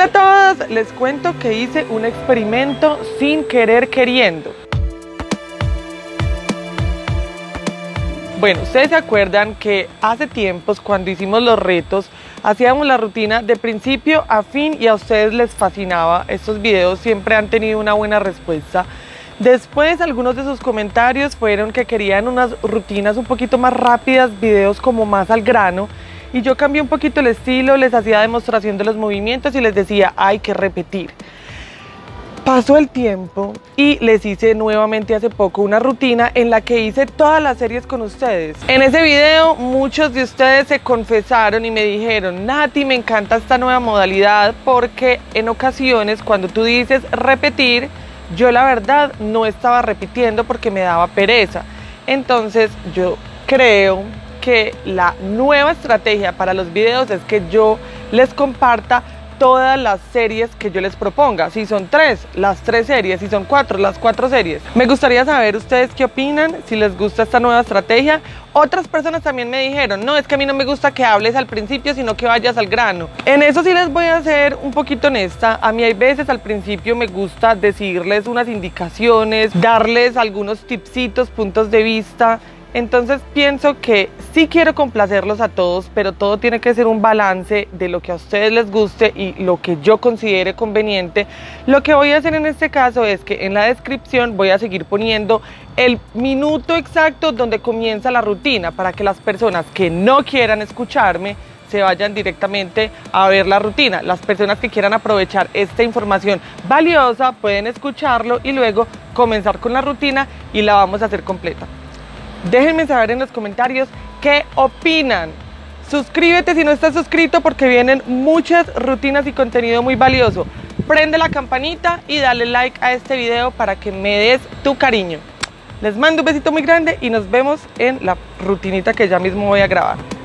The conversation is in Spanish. Hola a todos, les cuento que hice un experimento sin querer queriendo. Bueno, ustedes se acuerdan que hace tiempos cuando hicimos los retos, hacíamos la rutina de principio a fin y a ustedes les fascinaba. Estos videos siempre han tenido una buena respuesta. Después algunos de sus comentarios fueron que querían unas rutinas un poquito más rápidas, videos como más al grano. Y yo cambié un poquito el estilo, les hacía demostración de los movimientos y les decía, hay que repetir. Pasó el tiempo y les hice nuevamente hace poco una rutina en la que hice todas las series con ustedes. En ese video muchos de ustedes se confesaron y me dijeron, Naty, me encanta esta nueva modalidad porque en ocasiones cuando tú dices repetir, yo la verdad no estaba repitiendo porque me daba pereza. Entonces yo creo que la nueva estrategia para los videos es que yo les comparta todas las series que yo les proponga. Si son 3, las 3 series. Si son 4, las 4 series. Me gustaría saber ustedes qué opinan, si les gusta esta nueva estrategia. Otras personas también me dijeron, no, es que a mí no me gusta que hables al principio, sino que vayas al grano. En eso sí les voy a ser un poquito honesta. A mí hay veces al principio me gusta decirles unas indicaciones, darles algunos tipsitos, puntos de vista. Entonces pienso que sí quiero complacerlos a todos, pero todo tiene que ser un balance de lo que a ustedes les guste y lo que yo considere conveniente. Lo que voy a hacer en este caso es que en la descripción voy a seguir poniendo el minuto exacto donde comienza la rutina para que las personas que no quieran escucharme se vayan directamente a ver la rutina. Las personas que quieran aprovechar esta información valiosa pueden escucharlo y luego comenzar con la rutina y la vamos a hacer completa. Déjenme saber en los comentarios qué opinan. Suscríbete si no estás suscrito porque vienen muchas rutinas y contenido muy valioso. Prende la campanita y dale like a este video para que me des tu cariño. Les mando un besito muy grande y nos vemos en la rutinita que ya mismo voy a grabar.